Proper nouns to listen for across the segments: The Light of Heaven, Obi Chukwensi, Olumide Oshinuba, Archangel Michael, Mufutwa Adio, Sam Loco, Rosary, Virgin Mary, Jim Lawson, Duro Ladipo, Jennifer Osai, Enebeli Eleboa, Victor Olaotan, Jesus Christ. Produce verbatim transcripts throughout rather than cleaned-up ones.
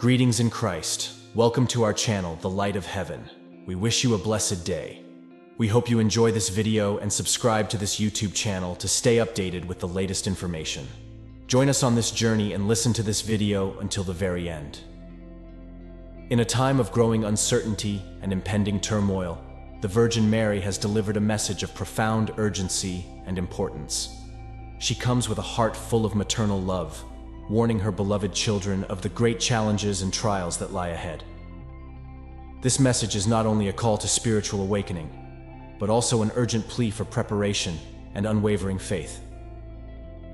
Greetings in Christ. Welcome to our channel, The Light of Heaven. We wish you a blessed day. We hope you enjoy this video and subscribe to this YouTube channel to stay updated with the latest information. Join us on this journey and listen to this video until the very end. In a time of growing uncertainty and impending turmoil, the Virgin Mary has delivered a message of profound urgency and importance. She comes with a heart full of maternal love, warning her beloved children of the great challenges and trials that lie ahead. This message is not only a call to spiritual awakening, but also an urgent plea for preparation and unwavering faith.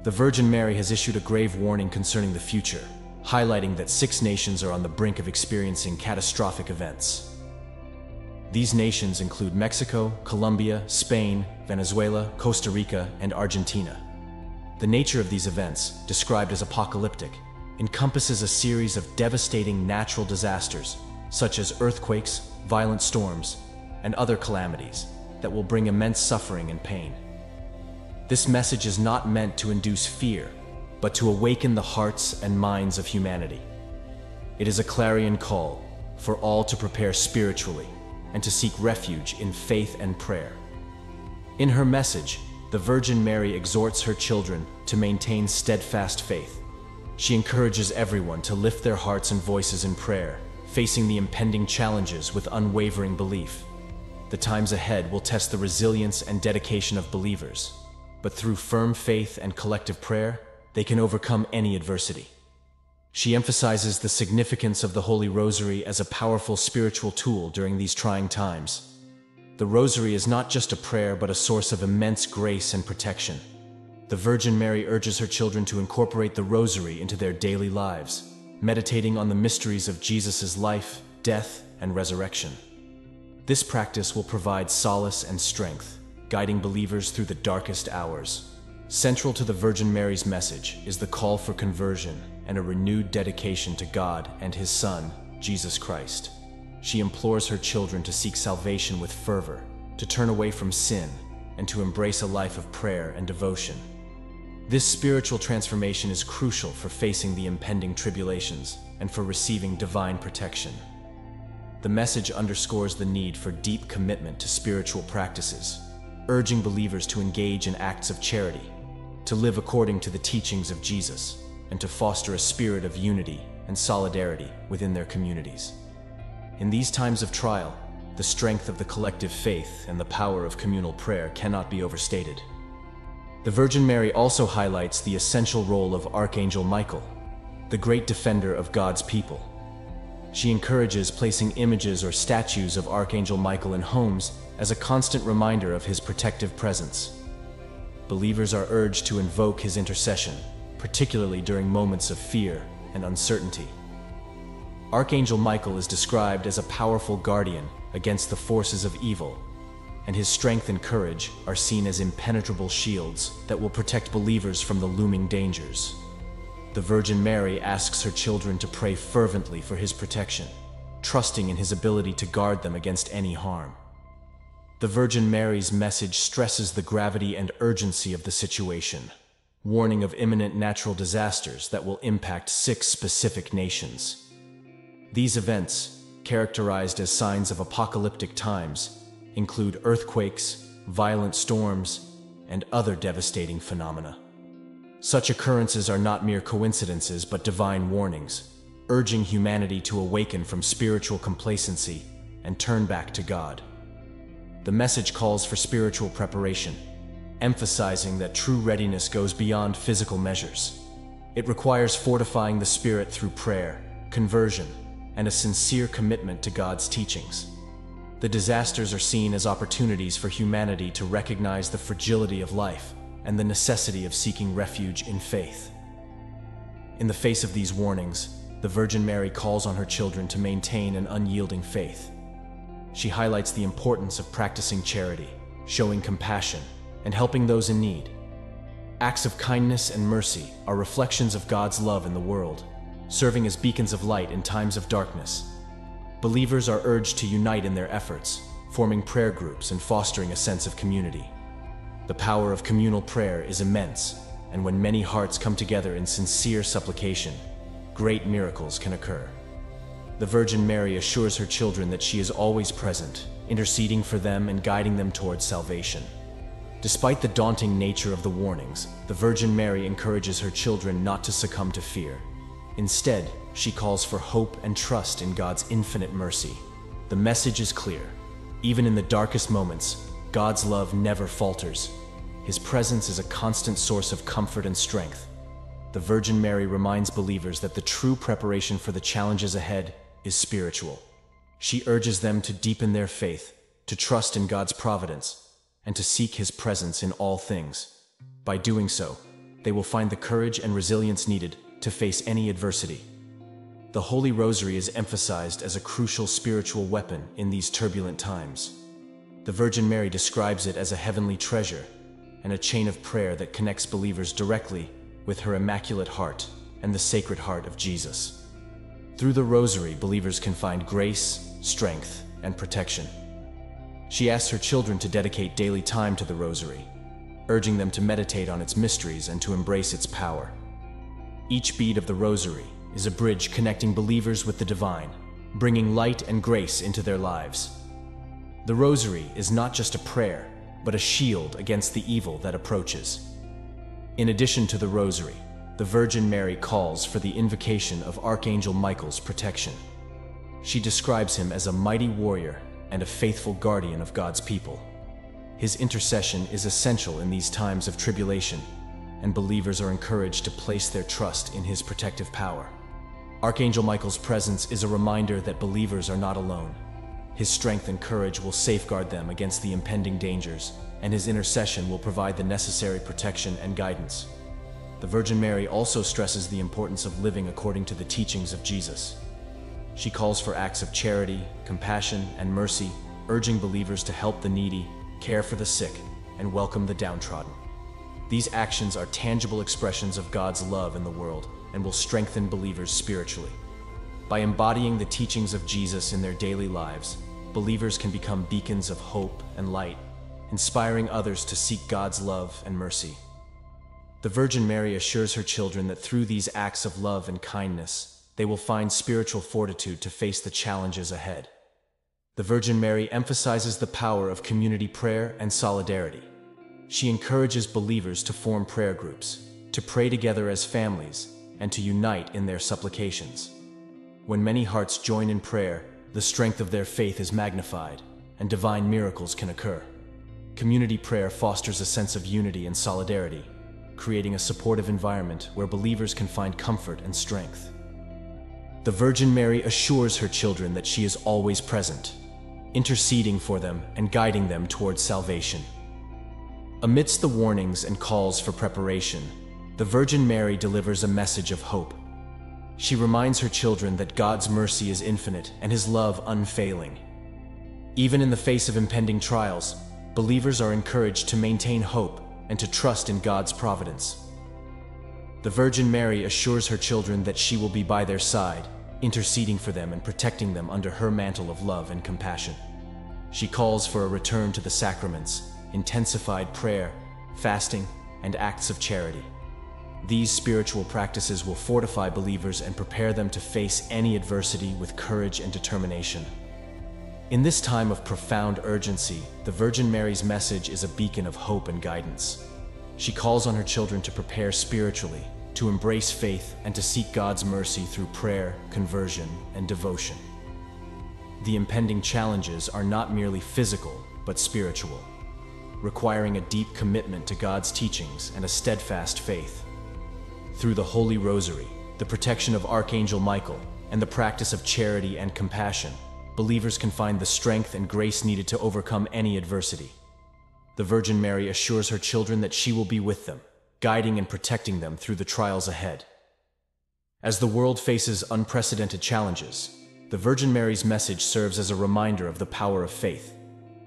The Virgin Mary has issued a grave warning concerning the future, highlighting that six nations are on the brink of experiencing catastrophic events. These nations include Mexico, Colombia, Spain, Venezuela, Costa Rica, and Argentina. The nature of these events, described as apocalyptic, encompasses a series of devastating natural disasters, such as earthquakes, violent storms, and other calamities that will bring immense suffering and pain. This message is not meant to induce fear, but to awaken the hearts and minds of humanity. It is a clarion call for all to prepare spiritually and to seek refuge in faith and prayer. In her message, the Virgin Mary exhorts her children to maintain steadfast faith. She encourages everyone to lift their hearts and voices in prayer, facing the impending challenges with unwavering belief. The times ahead will test the resilience and dedication of believers, but through firm faith and collective prayer, they can overcome any adversity. She emphasizes the significance of the Holy Rosary as a powerful spiritual tool during these trying times. The Rosary is not just a prayer, but a source of immense grace and protection. The Virgin Mary urges her children to incorporate the Rosary into their daily lives, meditating on the mysteries of Jesus' life, death, and resurrection. This practice will provide solace and strength, guiding believers through the darkest hours. Central to the Virgin Mary's message is the call for conversion and a renewed dedication to God and His Son, Jesus Christ. She implores her children to seek salvation with fervor, to turn away from sin, and to embrace a life of prayer and devotion. This spiritual transformation is crucial for facing the impending tribulations and for receiving divine protection. The message underscores the need for deep commitment to spiritual practices, urging believers to engage in acts of charity, to live according to the teachings of Jesus, and to foster a spirit of unity and solidarity within their communities. In these times of trial, the strength of the collective faith and the power of communal prayer cannot be overstated. The Virgin Mary also highlights the essential role of Archangel Michael, the great defender of God's people. She encourages placing images or statues of Archangel Michael in homes as a constant reminder of his protective presence. Believers are urged to invoke his intercession, particularly during moments of fear and uncertainty. Archangel Michael is described as a powerful guardian against the forces of evil, and his strength and courage are seen as impenetrable shields that will protect believers from the looming dangers. The Virgin Mary asks her children to pray fervently for his protection, trusting in his ability to guard them against any harm. The Virgin Mary's message stresses the gravity and urgency of the situation, warning of imminent natural disasters that will impact six specific nations. These events, characterized as signs of apocalyptic times, include earthquakes, violent storms, and other devastating phenomena. Such occurrences are not mere coincidences but divine warnings, urging humanity to awaken from spiritual complacency and turn back to God. The message calls for spiritual preparation, emphasizing that true readiness goes beyond physical measures. It requires fortifying the spirit through prayer, conversion, and a sincere commitment to God's teachings. The disasters are seen as opportunities for humanity to recognize the fragility of life and the necessity of seeking refuge in faith. In the face of these warnings, the Virgin Mary calls on her children to maintain an unyielding faith. She highlights the importance of practicing charity, showing compassion, and helping those in need. Acts of kindness and mercy are reflections of God's love in the world, serving as beacons of light in times of darkness. Believers are urged to unite in their efforts, forming prayer groups and fostering a sense of community. The power of communal prayer is immense, and when many hearts come together in sincere supplication, great miracles can occur. The Virgin Mary assures her children that she is always present, interceding for them and guiding them towards salvation. Despite the daunting nature of the warnings, the Virgin Mary encourages her children not to succumb to fear. Instead, she calls for hope and trust in God's infinite mercy. The message is clear. Even in the darkest moments, God's love never falters. His presence is a constant source of comfort and strength. The Virgin Mary reminds believers that the true preparation for the challenges ahead is spiritual. She urges them to deepen their faith, to trust in God's providence, and to seek His presence in all things. By doing so, they will find the courage and resilience needed to face any adversity. The Holy Rosary is emphasized as a crucial spiritual weapon in these turbulent times. The Virgin Mary describes it as a heavenly treasure and a chain of prayer that connects believers directly with her Immaculate Heart and the Sacred Heart of Jesus. Through the Rosary, believers can find grace, strength, and protection. She asks her children to dedicate daily time to the Rosary, urging them to meditate on its mysteries and to embrace its power. Each bead of the Rosary is a bridge connecting believers with the divine, bringing light and grace into their lives. The Rosary is not just a prayer, but a shield against the evil that approaches. In addition to the Rosary, the Virgin Mary calls for the invocation of Archangel Michael's protection. She describes him as a mighty warrior and a faithful guardian of God's people. His intercession is essential in these times of tribulation, and believers are encouraged to place their trust in his protective power. Archangel Michael's presence is a reminder that believers are not alone. His strength and courage will safeguard them against the impending dangers, and his intercession will provide the necessary protection and guidance. The Virgin Mary also stresses the importance of living according to the teachings of Jesus. She calls for acts of charity, compassion, and mercy, urging believers to help the needy, care for the sick, and welcome the downtrodden. These actions are tangible expressions of God's love in the world and will strengthen believers spiritually. By embodying the teachings of Jesus in their daily lives, believers can become beacons of hope and light, inspiring others to seek God's love and mercy. The Virgin Mary assures her children that through these acts of love and kindness, they will find spiritual fortitude to face the challenges ahead. The Virgin Mary emphasizes the power of community prayer and solidarity. She encourages believers to form prayer groups, to pray together as families, and to unite in their supplications. When many hearts join in prayer, the strength of their faith is magnified, and divine miracles can occur. Community prayer fosters a sense of unity and solidarity, creating a supportive environment where believers can find comfort and strength. The Virgin Mary assures her children that she is always present, interceding for them and guiding them towards salvation. Amidst the warnings and calls for preparation, the Virgin Mary delivers a message of hope. She reminds her children that God's mercy is infinite and His love unfailing. Even in the face of impending trials, believers are encouraged to maintain hope and to trust in God's providence. The Virgin Mary assures her children that she will be by their side, interceding for them and protecting them under her mantle of love and compassion. She calls for a return to the sacraments, intensified prayer, fasting, and acts of charity. These spiritual practices will fortify believers and prepare them to face any adversity with courage and determination. In this time of profound urgency, the Virgin Mary's message is a beacon of hope and guidance. She calls on her children to prepare spiritually, to embrace faith, and to seek God's mercy through prayer, conversion, and devotion. The impending challenges are not merely physical, but spiritual, requiring a deep commitment to God's teachings and a steadfast faith. Through the Holy Rosary, the protection of Archangel Michael, and the practice of charity and compassion, believers can find the strength and grace needed to overcome any adversity. The Virgin Mary assures her children that she will be with them, guiding and protecting them through the trials ahead. As the world faces unprecedented challenges, the Virgin Mary's message serves as a reminder of the power of faith,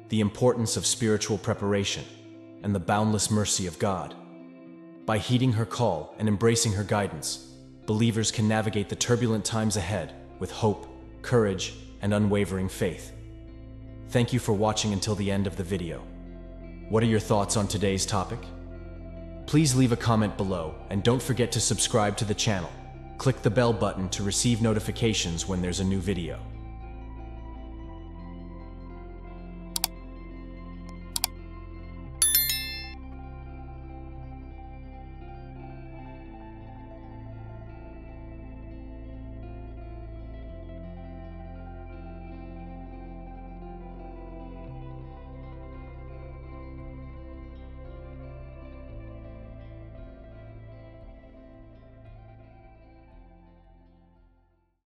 the importance of spiritual preparation, and the boundless mercy of God. By heeding her call and embracing her guidance, believers can navigate the turbulent times ahead with hope, courage, and unwavering faith. Thank you for watching until the end of the video. What are your thoughts on today's topic? Please leave a comment below and don't forget to subscribe to the channel. Click the bell button to receive notifications when there's a new video.